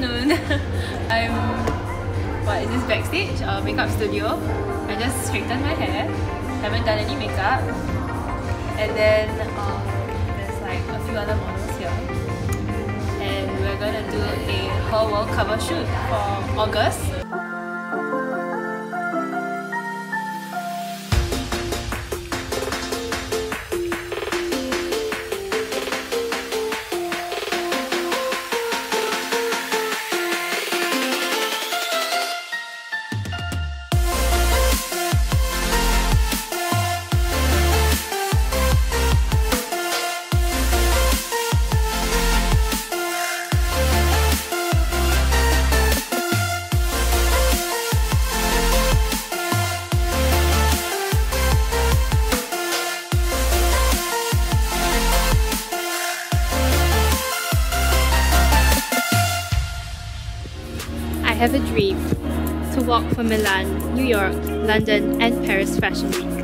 afternoon. What is this, backstage? Our makeup studio. I just straightened my hair. Haven't done any makeup. And then there's like a few other models here. And we're gonna do a Her World cover shoot for August. I have a dream to walk from Milan, New York, London and Paris Fashion Week.